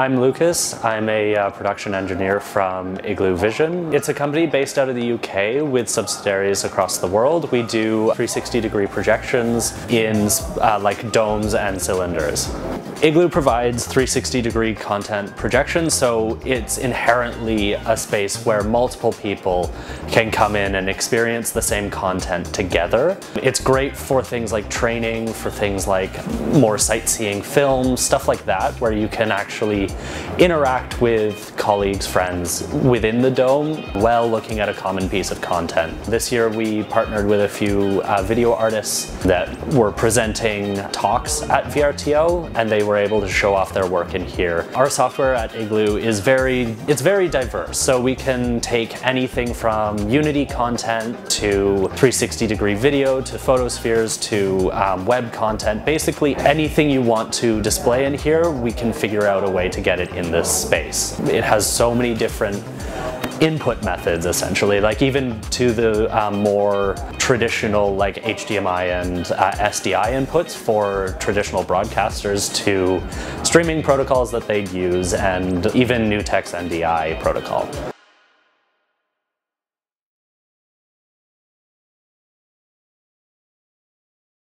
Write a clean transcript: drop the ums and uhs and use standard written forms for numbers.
I'm Lucas. I'm a production engineer from Igloo Vision. It's a company based out of the UK with subsidiaries across the world. We do 360-degree projections in like domes and cylinders. Igloo provides 360-degree content projection, so it's inherently a space where multiple people can come in and experience the same content together. It's great for things like training, for things like more sightseeing film, stuff like that, where you can actually interact with colleagues, friends within the dome while looking at a common piece of content. This year we partnered with a few video artists that were presenting talks at VRTO, and they were able to show off their work in here. Our software at Igloo is very diverse, so we can take anything from Unity content to 360-degree video to photospheres to web content. Basically anything you want to display in here, we can figure out a way to get it in this space. It has so many different input methods, essentially, like even to the more traditional like HDMI and SDI inputs for traditional broadcasters to streaming protocols that they'd use and even new tech's NDI protocol.